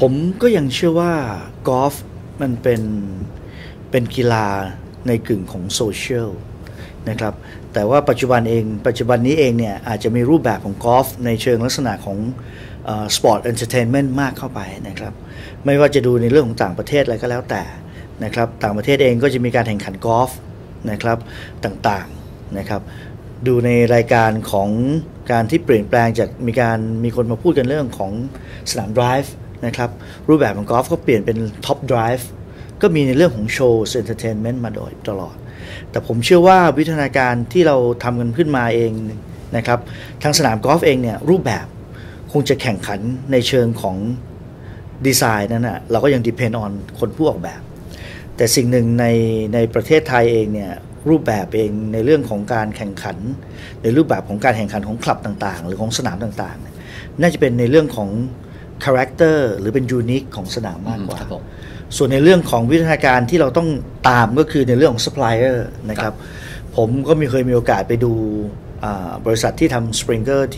ผมก็ยังเชื่อว่ากอล์ฟมันเป็นกีฬาในกึ่งของโซเชียลนะครับแต่ว่าปัจจุบันนี้เองเนี่ยอาจจะมีรูปแบบของกอล์ฟในเชิงลักษณะของสปอร์ตเอนเตอร์เทนเมนต์มากเข้าไปนะครับไม่ว่าจะดูในเรื่องของต่างประเทศอะไรก็แล้วแต่นะครับต่างประเทศเองก็จะมีการแข่งขันกอล์ฟนะครับต่างๆนะครับดูในรายการของการที่เปลี่ยนแปลงจากมีคนมาพูดกันเรื่องของสนามไดรฟ์นะครับรูปแบบของกอล์ฟก็เปลี่ยนเป็นท็อปไดรฟ์ก็มีในเรื่องของโชว์เอนเตอร์เทนเมนต์มาโดยตลอดแต่ผมเชื่อว่าวิทยาการที่เราทำกันขึ้นมาเองนะครับทางสนามกอล์ฟเองเนี่ยรูปแบบคงจะแข่งขันในเชิงของดีไซน์นั่นนะเราก็ยัง depend on คนผู้ออกแบบแต่สิ่งหนึ่งในประเทศไทยเองเนี่ยรูปแบบเองในเรื่องของการแข่งขันในรูปแบบของการแข่งขันของคลับต่างๆหรือของสนามต่างๆน่าจะเป็นในเรื่องของคาแรคเตอร์หรือเป็นยูนิคของสนามมากกว่าส่วนในเรื่องของวิทยาการที่เราต้องตามก็คือในเรื่องของซัพพลายเออร์นะครับผมก็เคยมีโอกาสไปดูบริษัทที่ทำสปริงเกอร์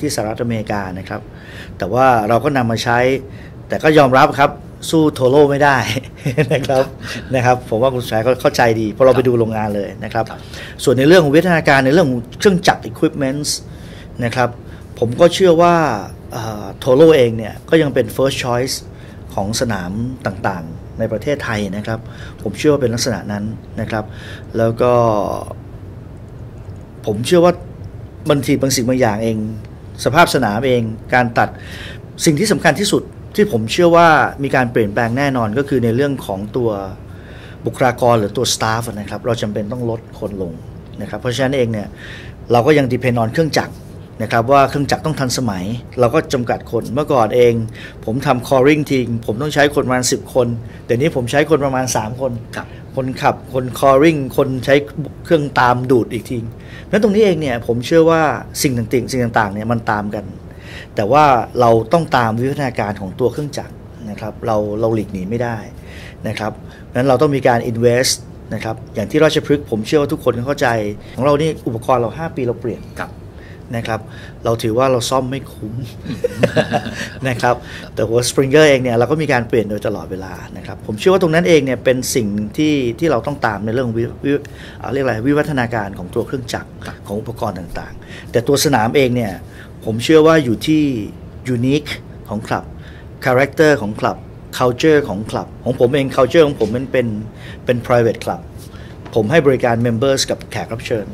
ที่สหรัฐอเมริกานะครับแต่ว่าเราก็นำมาใช้แต่ก็ยอมรับครับสู้โทโร่ไม่ได้นะครับผมว่าคุณชายก็เข้าใจดีเพราะเราไปดูโรงงานเลยนะครับส่วนในเรื่องของวิทยาการในเรื่องของเครื่องจักร equipments นะครับผมก็เชื่อว่าโทโร่เองเนี่ยก็ยังเป็น first choice ของสนามต่างๆในประเทศไทยนะครับผมเชื่อว่าเป็นลักษณะนั้นนะครับแล้วก็ผมเชื่อว่าบางสิ่งบางอย่างเองสภาพสนามเองการตัดสิ่งที่สำคัญที่สุดที่ผมเชื่อว่ามีการเปลี่ยนแปลงแน่นอนก็คือในเรื่องของตัวบุคลากรหรือตัวสตาฟนะครับเราจำเป็นต้องลดคนลงนะครับเพราะฉะนั้นเองเนี่ยเราก็ยังdepend on เครื่องจักรนะครับว่าเครื่องจักรต้องทันสมัยเราก็จำกัดคนเมื่อก่อนเองผมทำ coring team ผมต้องใช้คนประมาณ10คนเดี๋ยวนี้ผมใช้คนประมาณ3คนคนขับคน coring คนใช้เครื่องตามดูดอีกทีนั้นตรงนี้เองเนี่ยผมเชื่อว่าสิ่งต่างๆเนี่ยมันตามกันแต่ว่าเราต้องตามวิวัฒนาการของตัวเครื่องจักรนะครับเราหลีกหนีไม่ได้นะครับนั้นเราต้องมีการ invest นะครับอย่างที่ราชพฤกษ์ผมเชื่อว่าทุกคนเข้าใจของเรานี่อุปกรณ์เรา5ปีเราเปลี่ยนนะครับเราถือว่าเราซ่อมไม่คุ้ม นะครับแต่หัวสปริงเกอร์เองเนี่ยเราก็มีการเปลี่ยนโดยตลอดเวลานะครับผมเชื่อว่าตรงนั้นเองเนี่ยเป็นสิ่งที่เราต้องตามในเรื่องวิวัฒนาการของตัวเครื่องจักรของอุปกรณ์ต่างๆแต่ตัวสนามเองเนี่ยผมเชื่อว่าอยู่ที่ยูนิคของคลับคาแรคเตอร์ของคลับคัลเจอร์ของคลับของผมเองคัลเจอร์ของผมมันเป็น private club ผมให้บริการ members กับแขกรับเชิญ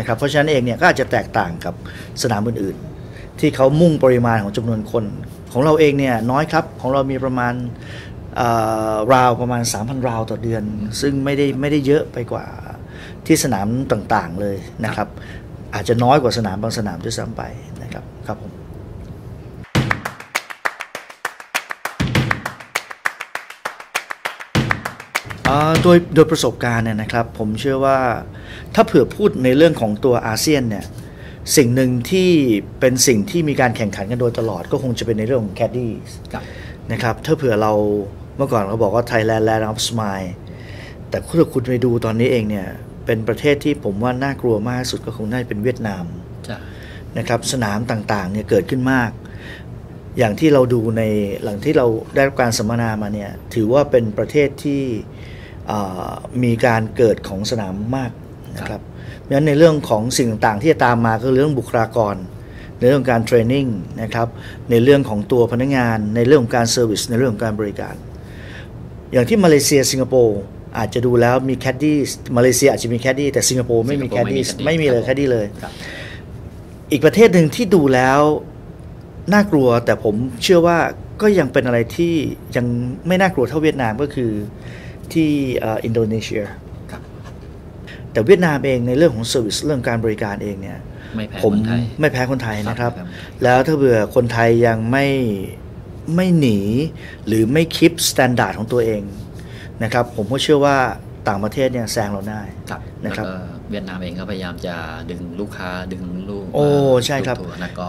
นะครับเพราะฉะนั้นเองเนี่ยก็อาจจะแตกต่างกับสนามอื่นๆที่เขามุ่งปริมาณของจำนวนคนของเราเองเนี่ยน้อยครับของเรามีประมาณราวประมาณ 3,000 ราวต่อเดือนซึ่งไม่ได้เยอะไปกว่าที่สนามต่างๆเลยนะครับอาจจะน้อยกว่าสนามบางสนามด้วยซ้ำไปนะครับครับผมโดยประสบการณ์เนี่ยนะครับผมเชื่อว่าถ้าเผื่อพูดในเรื่องของตัวอาเซียนเนี่ยสิ่งหนึ่งที่เป็นสิ่งที่มีการแข่งขันกันโดยตลอดก็คงจะเป็นในเรื่องของแคดดี้นะครับถ้าเผื่อเราเมื่อก่อนเราบอกว่า Thailand Land of Smile แต่ถ้าคุณไปดูตอนนี้เองเนี่ยเป็นประเทศที่ผมว่าน่ากลัวมากที่สุดก็คงน่าจะเป็นเวียดนามนะครับสนามต่างๆเนี่ยเกิดขึ้นมากอย่างที่เราดูในหลังที่เราได้รับการสัมมนามาเนี่ยถือว่าเป็นประเทศที่มีการเกิดของสนามมากนะครับดังนั้นในเรื่องของสิ่งต่างๆที่จะตามมาคือเรื่องบุคลากรในเรื่องการเทรนนิ่งนะครับในเรื่องของตัวพนักงานในเรื่องของการเซอร์วิสในเรื่องของการบริการอย่างที่มาเลเซียสิงคโปร์อาจจะดูแล้วมีแคดดี้มาเลเซียอาจจะมีแคดดี้แต่สิงคโปร์ไม่มีแคดดี้ไม่มีเลยแคดดี้เลยอีกประเทศหนึ่งที่ดูแล้วน่ากลัวแต่ผมเชื่อว่าก็ยังเป็นอะไรที่ยังไม่น่ากลัวเท่าเวียดนามก็คือที่อินโดนีเซียแต่เวียดนามเองในเรื่องของเซอร์วิสเรื่องการบริการเองเนี่ยผมไม่แพ้คนไทยนะครับแล้วถ้าเบื่อคนไทยยังไม่หนีหรือไม่คีปสแตนดาร์ดของตัวเองนะครับผมก็เชื่อว่าต่างประเทศเนี่ยแซงเราได้นะครับเวียดนามเองก็พยายามจะดึงลูกค้าดึงลูกโอ้ใช่ครับ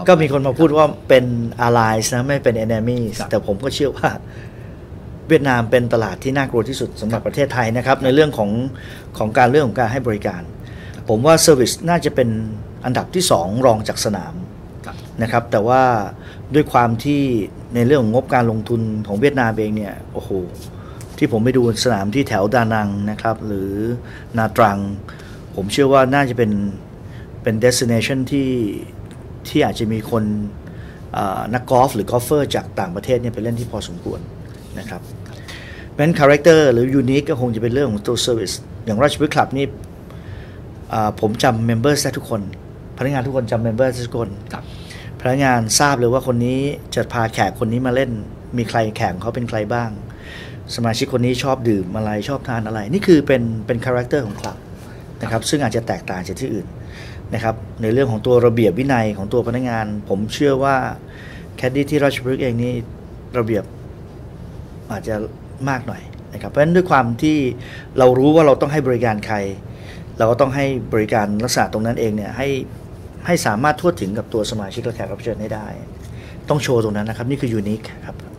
ก็มีคนมาพูดว่าเป็น allies นะไม่เป็น enemies แต่ผมก็เชื่อว่าเวียดนามเป็นตลาดที่น่ากลัวที่สุดสำหรับประเทศไทยนะครับในเรื่องของการเรื่องของการให้บริการผมว่า service น่าจะเป็นอันดับที่2รองจากสนามนะครับแต่ว่า ด้วยความที่ในเรื่องของงบการลงทุนของเวียดนามเองเนี่ยโอ้โหที่ผมไปดูสนามที่แถวดานังนะครับหรือนาตรังผมเชื่อว่าน่าจะเป็น destination ที่อาจจะมีคนนักกอล์ฟหรือกอล์ฟเฟอร์จากต่างประเทศเนี่ยไปเล่นที่พอสมควรนะครับเพราะฉะนั้นคาแรคเตอร์หรือยูนิคก็คงจะเป็นเรื่องของตัวเซอร์วิสอย่างราชบุรีคลับนี่ผมจำเมมเบอร์ทุกคนพนักงานทุกคนจำเมมเบอร์ทุกคนพนักงานทราบเลยว่าคนนี้จะพาแขกคนนี้มาเล่นมีใครแขกเขาเป็นใครบ้างสมาชิกคนนี้ชอบดื่มอะไรชอบทานอะไรนี่คือเป็นคาแรคเตอร์ของคลับนะครับซึ่งอาจจะแตกต่างจากที่อื่นนะครับในเรื่องของตัวระเบียบวินัยของตัวพนักงานผมเชื่อว่าแคดดี้ที่ราชบุรีเองนี่ระเบียบอาจจะมากหน่อยนะครับเพราะฉะนั้นด้วยความที่เรารู้ว่าเราต้องให้บริการใครเราก็ต้องให้บริการลักษณะตรงนั้นเองเนี่ยให้สามารถทั่วถึงกับตัวสมาชิกและแขกรับเชิญให้ได้ต้องโชว์ตรงนั้นนะครับนี่คือยูนิคครับ